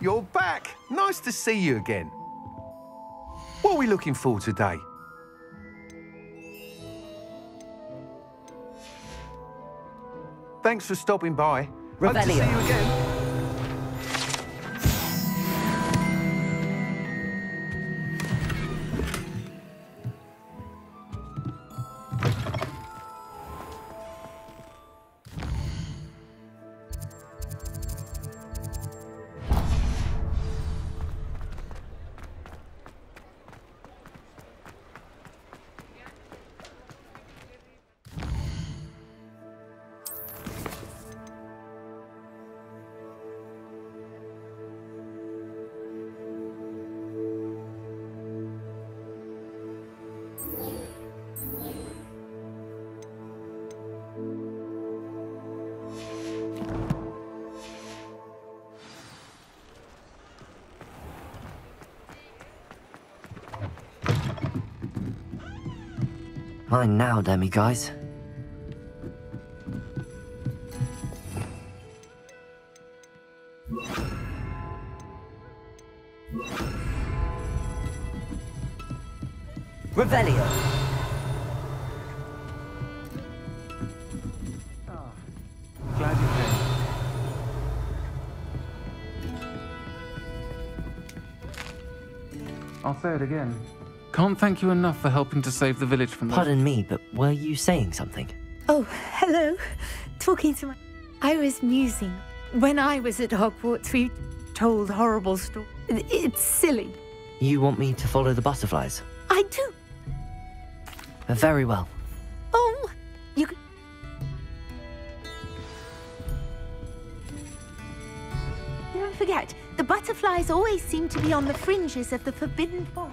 you're back. Nice to see you again. What are we looking for today? Thanks for stopping by. Revelio. Hope to see you again. Mine now, Demi guys. Revelio. Oh, glad you came. I'll say it again. Can't thank you enough for helping to save the village from that. Pardon me, but were you saying something? Oh, hello. Talking to my... I was musing. When I was at Hogwarts, we told horrible stories. It's silly. You want me to follow the butterflies? I do. Very well. Oh, you... Don't forget, the butterflies always seem to be on the fringes of the forbidden forest.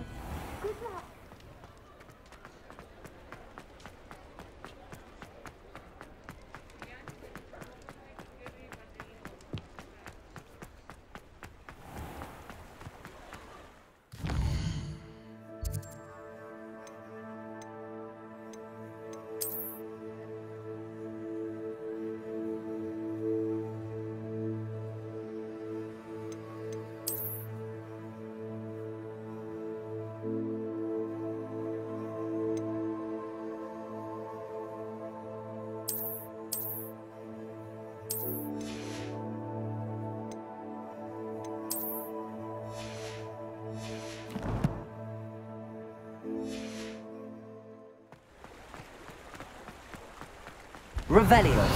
Revelio.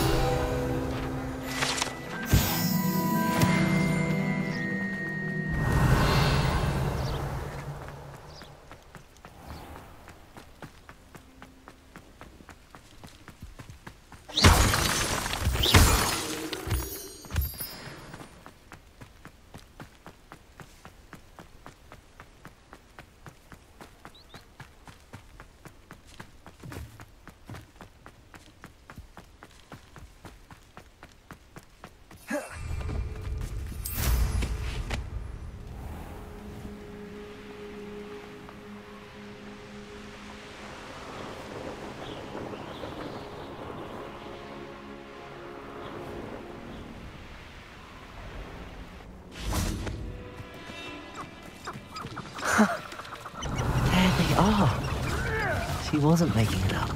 She wasn't making it up.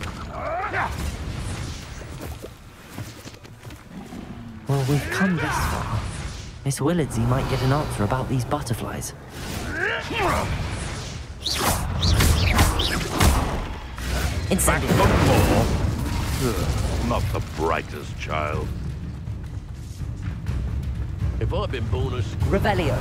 Well, we've come this far. Miss Willardsey might get an answer about these butterflies. Incendiary. Not the brightest child. If I'd been born a school... Revelio.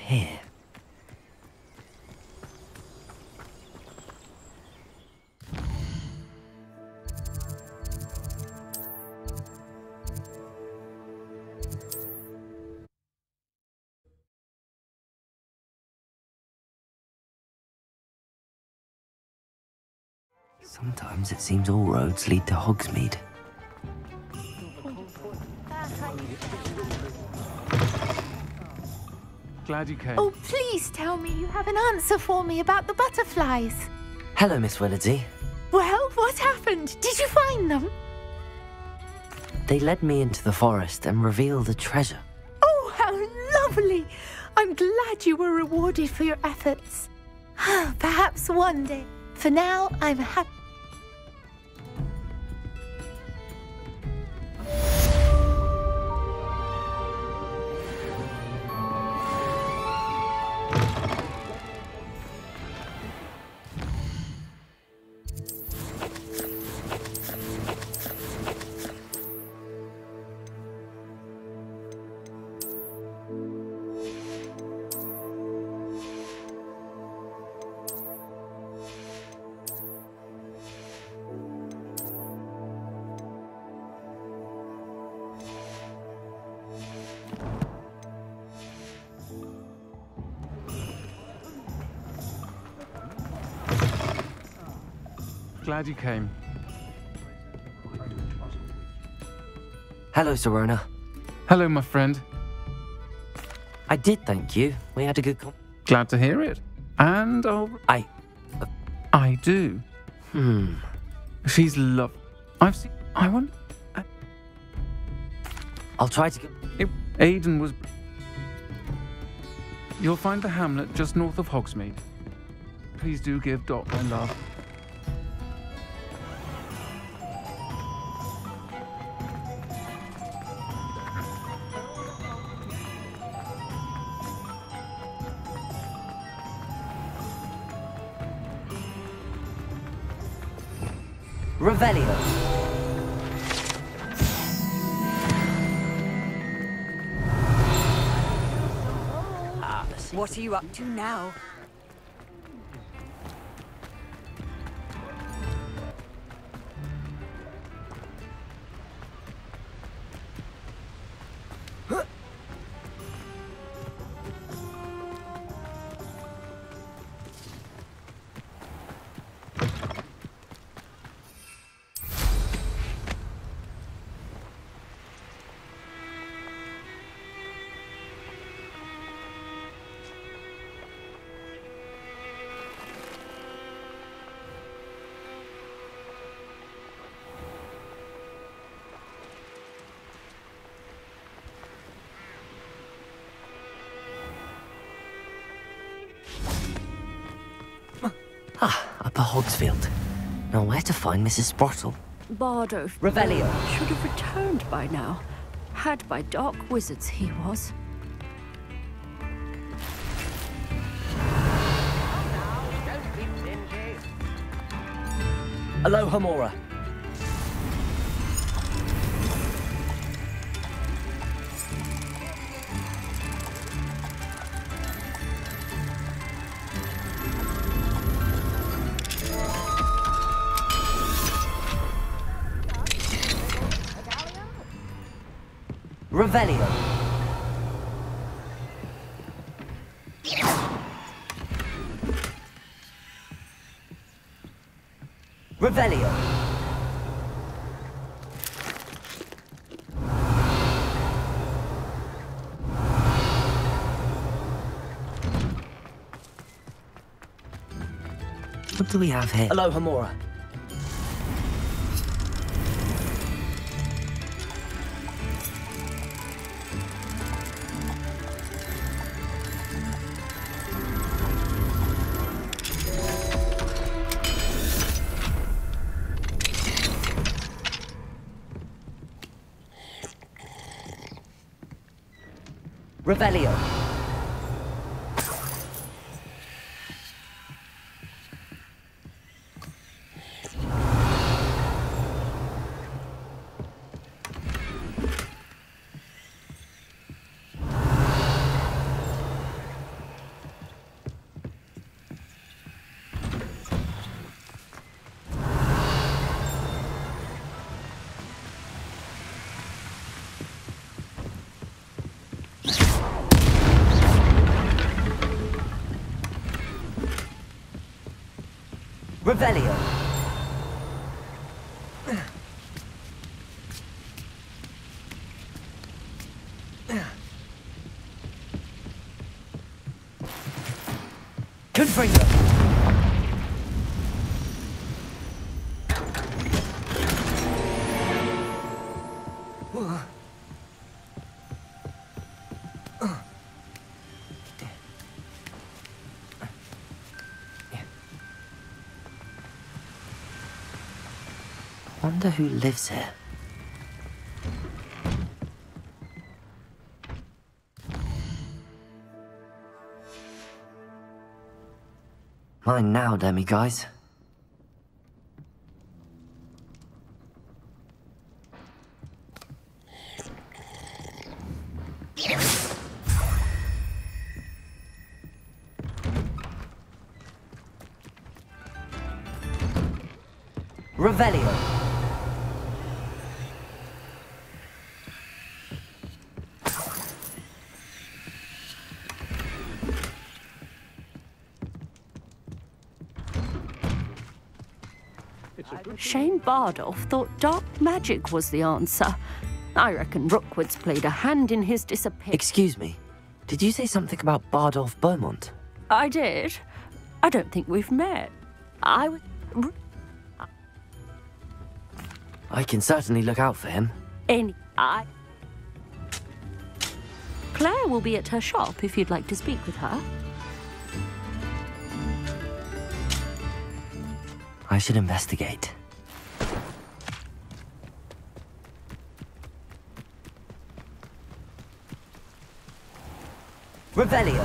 Here. Sometimes it seems all roads lead to Hogsmeade. Glad you came. Oh, please tell me you have an answer for me about the butterflies. Hello, Miss Willardsey. Well, what happened? Did you find them? They led me into the forest and revealed a treasure. Oh, how lovely! I'm glad you were rewarded for your efforts. Perhaps one day. For now, I'm happy. Glad you came. Hello, Sirona. Hello, my friend. I did thank you. We had a good Glad to hear it. And I do. She's lovely. I wonder. I'll try to get... Aiden was... You'll find the hamlet just north of Hogsmeade. Please do give Dot my love. Revelio. What are you up to now? The Hogsfield. Now, where to find Mrs. Sprottle? Bardolph Revelio should have returned by now. Had by dark wizards he was. Alohomora. Revelio. Revelio. What do we have here? Alohomora. Revelio. Revelio. Confine them. I wonder who lives here. Mine now, demi-guys. Revelio. Shane Bardolph thought dark magic was the answer. I reckon Rookwood's played a hand in his disappearance. Excuse me, did you say something about Bardolph Beaumont? I did. I don't think we've met. I can certainly look out for him. Claire will be at her shop if you'd like to speak with her. I should investigate. Revelio.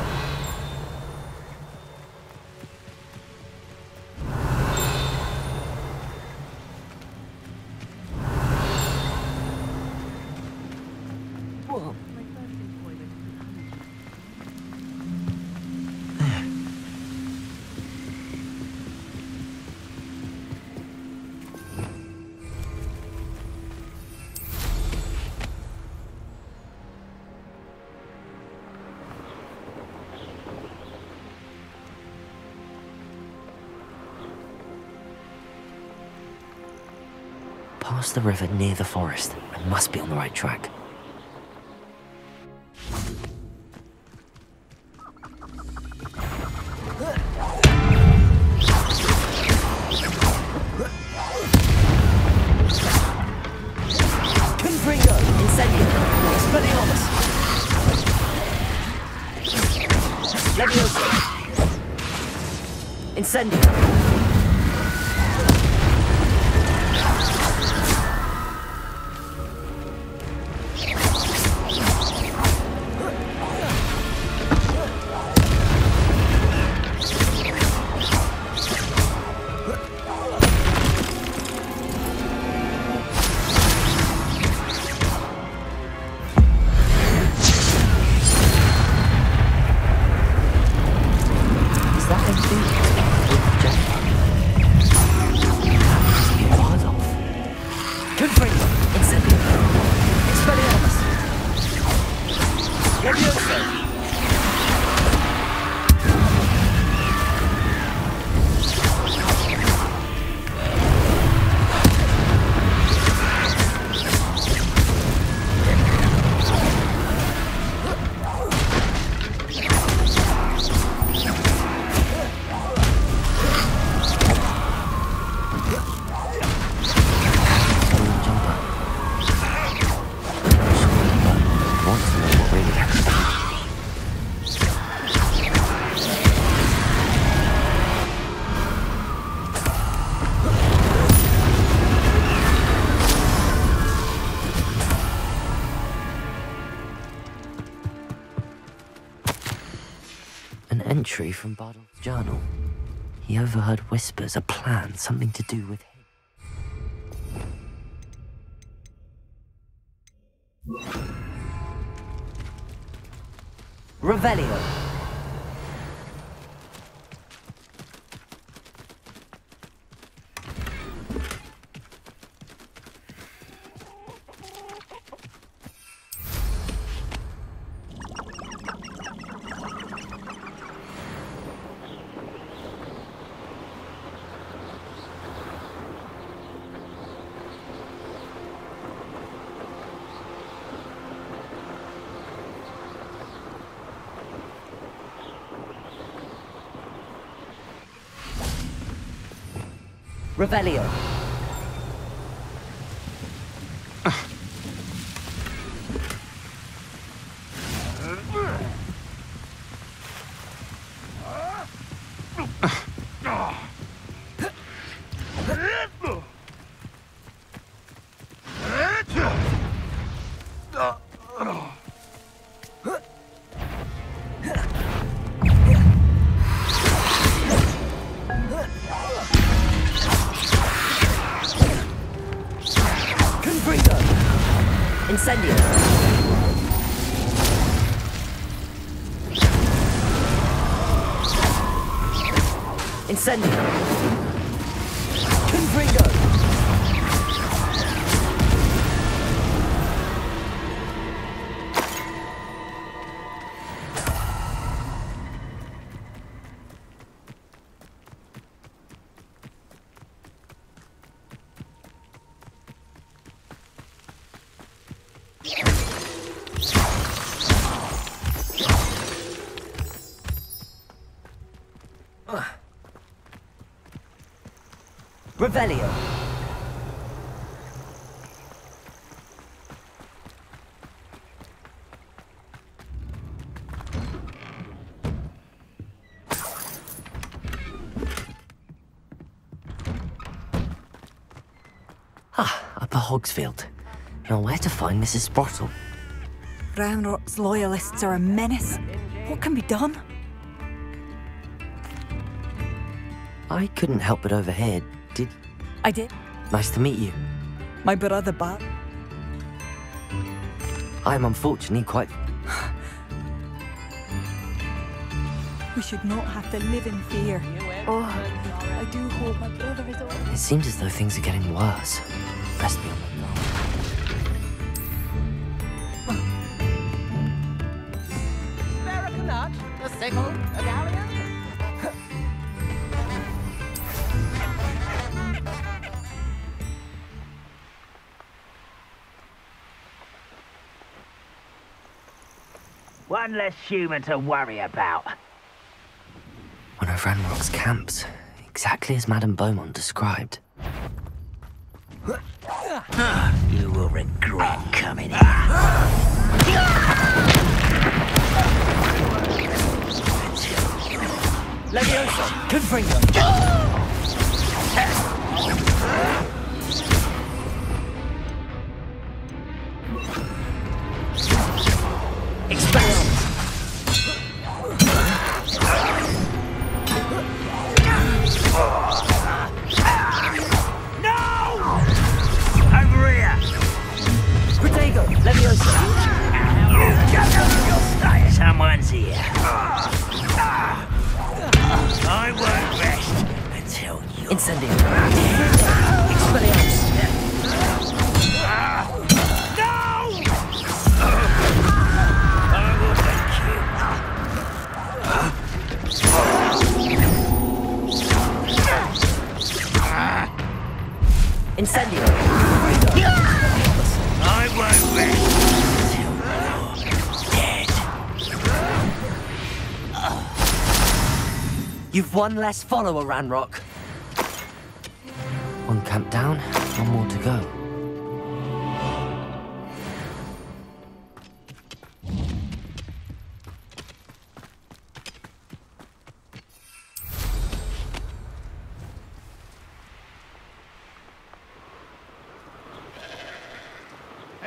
Across the river near the forest. I must be on the right track. Confringo, Incendiary, Expelliarmus. Leviosa. Incendiary. From Bardolph's journal. He overheard whispers, a plan, something to do with him. Revelio. Revelio. Revelio. Up a Hogsfield. Now where to find Mrs. Sportle? Ranrok's loyalists are a menace. What can be done? I couldn't help but overhear. I did. Nice to meet you. My brother, Bart. I'm unfortunately quite... We should not have to live in fear. Oh, I do hope my brother is alright. It seems as though things are getting worse. Best be on the guard. Spare a canard, a sickle, a galleon. One less human to worry about. One of Ranrock's camps, exactly as Madame Beaumont described. You will regret coming here. Leviosa, confront them. Someone's here. I won't rest until you... Incendiary. Expelliarmus. No! I will thank you. Incendiary. I won't rest. You've one less follower, Ranrok. One camp down, one more to go.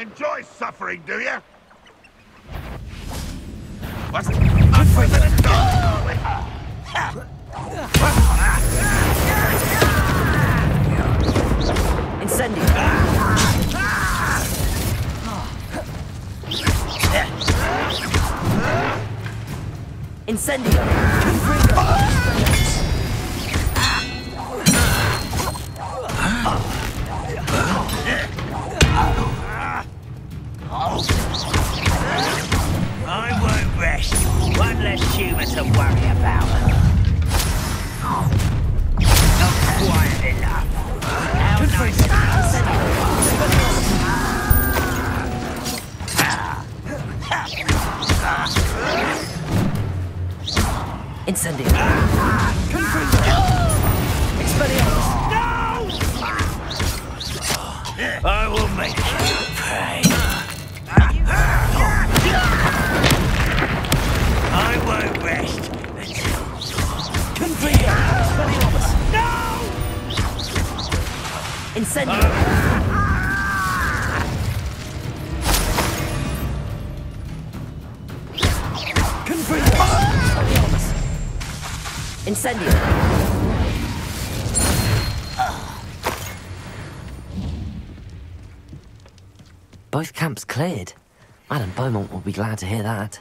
Enjoy suffering, do you? What's it? Incendio. Incendio. I won't rest. One less human to worry about. Not quiet enough. How nice of us. Incendiary. Expelliarmus. No! I will make you pay. I won't rest until complete. No! Incendiary. Incendio. Both camps cleared. Adam Beaumont will be glad to hear that.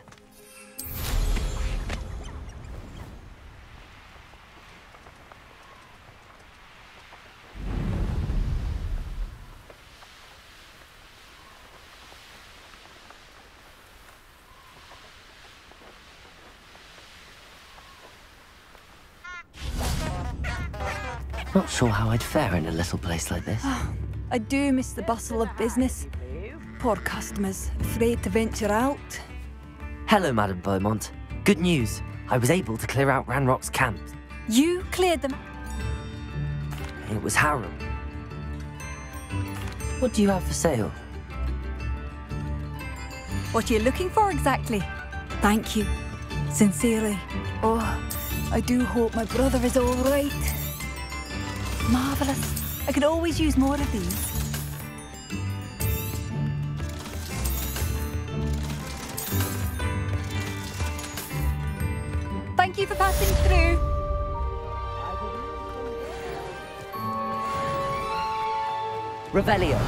Not sure how I'd fare in a little place like this. Oh, I do miss the bustle of business. Poor customers, afraid to venture out. Hello, Madame Beaumont. Good news. I was able to clear out Ranrock's camps. You cleared them? It was Harold. What do you have for sale? What are you looking for exactly? Thank you. Sincerely. Oh, I do hope my brother is all right. Marvellous. I could always use more of these. Thank you for passing through. Revelio.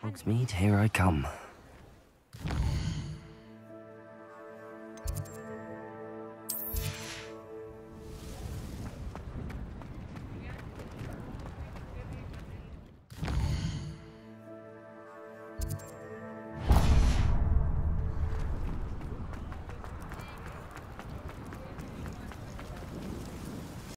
Hogsmeade, here I come.